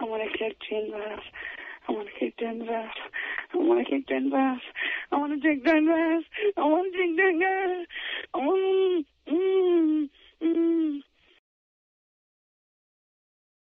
I want to kick Jane Raff. I want to kick Jane Raff. I want to kick Jane Raff. I want to kick Jane Raff. I want to kick Jane Raff. I want